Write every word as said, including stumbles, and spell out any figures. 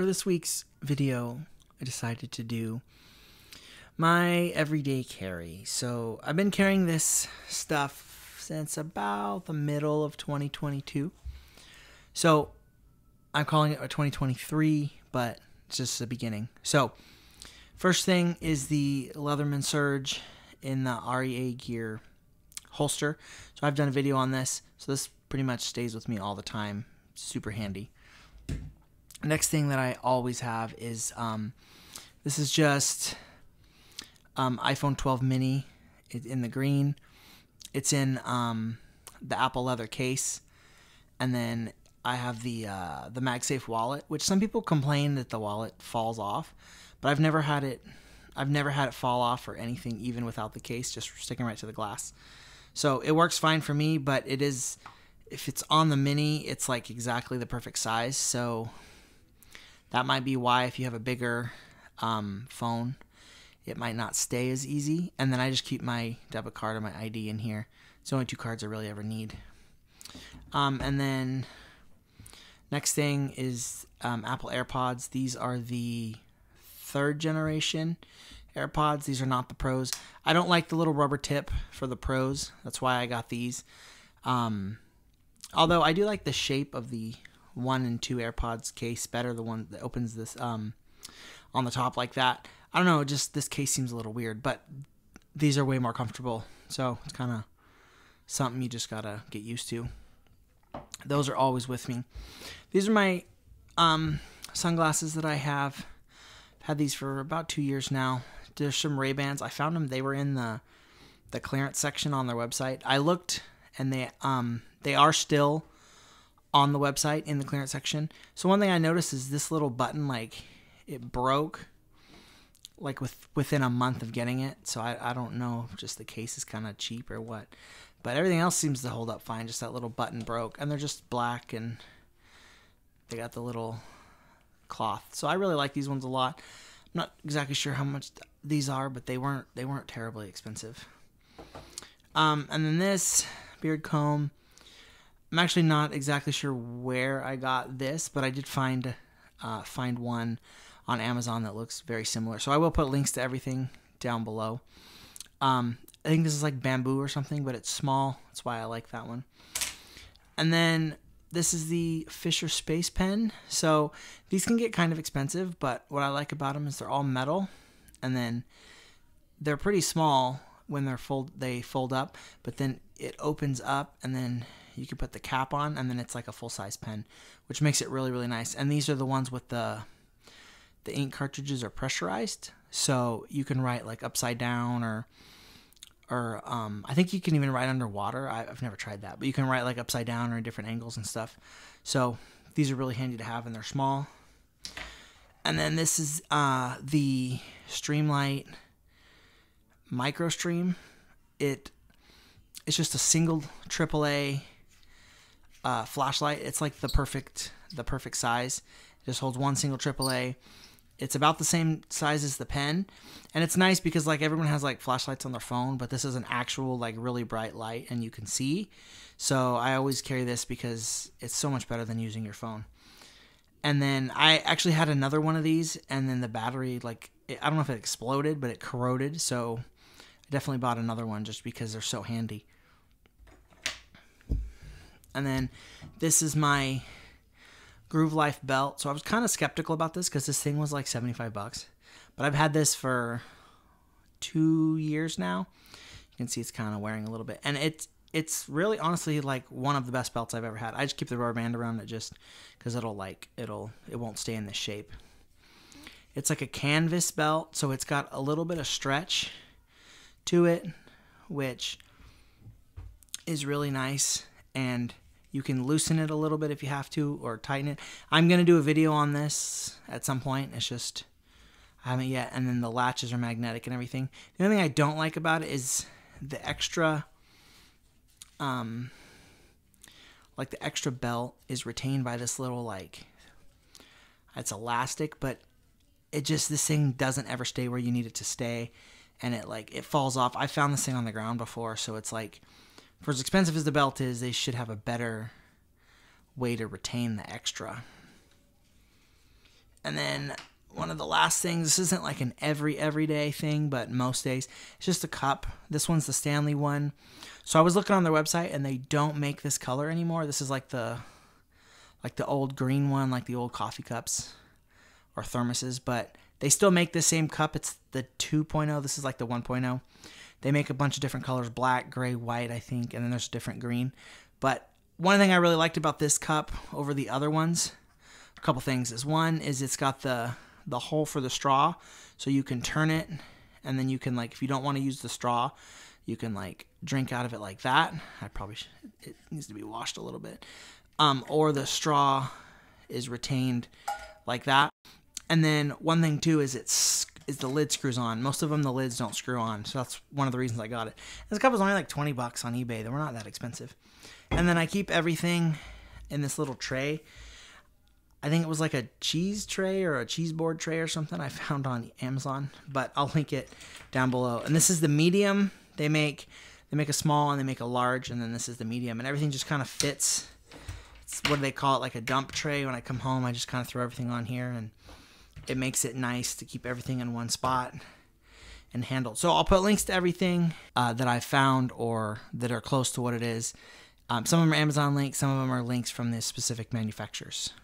for this week's video, I decided to do my everyday carry. So I've been carrying this stuff since about the middle of twenty twenty-two. So I'm calling it a twenty twenty-three, but it's just the beginning. So first thing is the Leatherman Surge in the R A E Gear holster. So I've done a video on this. So this pretty much stays with me all the time. Super handy. Next thing that I always have is um, this is just um, iPhone twelve mini in the green. It's in um, the Apple leather case, and then I have the uh, the MagSafe wallet, which some people complain that the wallet falls off, but I've never had it. I've never had it fall off or anything, even without the case, just sticking right to the glass. So it works fine for me, but it is, if it's on the mini, it's like exactly the perfect size. So that might be why if you have a bigger um, phone, it might not stay as easy. And then I just keep my debit card or my I D in here. It's the only two cards I really ever need. Um, and then next thing is um, Apple AirPods. These are the third generation AirPods. These are not the Pros. I don't like the little rubber tip for the Pros. That's why I got these. Um, although I do like the shape of the one and two AirPods case better, the one that opens this um, on the top like that. I don't know, just this case seems a little weird, but these are way more comfortable. So it's kind of something you just gotta get used to. Those are always with me. These are my um, sunglasses that I have. I've had these for about two years now. There's some Ray-Bans. I found them. They were in the the clearance section on their website. I looked, and they um they are still on the website in the clearance section. So one thing I noticed is this little button, like, it broke like with within a month of getting it. So I, I don't know if just the case is kind of cheap or what, but everything else seems to hold up fine. Just that little button broke, and they're just black, and they got the little cloth. So I really like these ones a lot. I'm not exactly sure how much th these are, but they weren't they weren't terribly expensive. Um, and then this beard comb. I'm actually not exactly sure where I got this, but I did find uh, find one on Amazon that looks very similar. So I will put links to everything down below. Um, I think this is like bamboo or something, but it's small. That's why I like that one. And then this is the Fisher Space Pen. So these can get kind of expensive, but what I like about them is they're all metal, and then they're pretty small when they're fold. They fold up, but then it opens up, and then you can put the cap on, and then it's like a full-size pen, which makes it really, really nice. And these are the ones with the the ink cartridges are pressurized, so you can write like upside down or or um, I think you can even write underwater. I, I've never tried that, but you can write like upside down or different angles and stuff. So these are really handy to have, and they're small. And then this is uh, the Streamlight MicroStream. It it's just a single triple A uh, flashlight. It's like the perfect the perfect size. It just holds one single triple A. It's about the same size as the pen, and it's nice because like everyone has like flashlights on their phone, but this is an actual like really bright light and you can see. So I always carry this because it's so much better than using your phone. And then I actually had another one of these, and then the battery, like, it, I don't know if it exploded, but it corroded. So I definitely bought another one just because they're so handy. And then this is my Groove Life belt. So I was kind of skeptical about this because this thing was like seventy-five bucks, but I've had this for two years now. You can see it's kind of wearing a little bit, and it's it's really honestly like one of the best belts I've ever had. I just keep the rubber band around it just because it'll like it'll it won't stay in this shape. It's like a canvas belt, so it's got a little bit of stretch to it, which is really nice, and you can loosen it a little bit if you have to, or tighten it. I'm going to do a video on this at some point. It's just, I haven't yet. And then the latches are magnetic and everything. The only thing I don't like about it is the extra, um, like the extra belt is retained by this little, like, it's elastic, but it just, this thing doesn't ever stay where you need it to stay. And it like, it falls off. I found this thing on the ground before. So it's like, for as expensive as the belt is, they should have a better way to retain the extra. And then one of the last things, this isn't like an every everyday thing, but most days, it's just a cup. This one's the Stanley one. So I was looking on their website and they don't make this color anymore. This is like the like the old green one, like the old coffee cups or thermoses, but they still make the same cup. It's the two point oh. This is like the one point oh. They make a bunch of different colors, black, gray, white, I think, and then there's a different green. But one thing I really liked about this cup over the other ones, a couple things, is one is it's got the the hole for the straw, so you can turn it, and then you can, like, if you don't want to use the straw, you can, like, drink out of it like that. I probably should, it needs to be washed a little bit. Um, or the straw is retained like that. And then one thing too is it's is the lid screws on. Most of them the lids don't screw on, so that's one of the reasons I got it. This cup was only like twenty bucks on eBay. They were not that expensive. And then I keep everything in this little tray. I think it was like a cheese tray or a cheese board tray or something I found on Amazon, but I'll link it down below. And this is the medium. They make they make a small and they make a large, and then this is the medium. And everything just kind of fits. It's, what do they call it? Like a dump tray. When I come home, I just kind of throw everything on here, and it makes it nice to keep everything in one spot and handled. So I'll put links to everything uh, that I found or that are close to what it is. Um, some of them are Amazon links. Some of them are links from the specific manufacturers.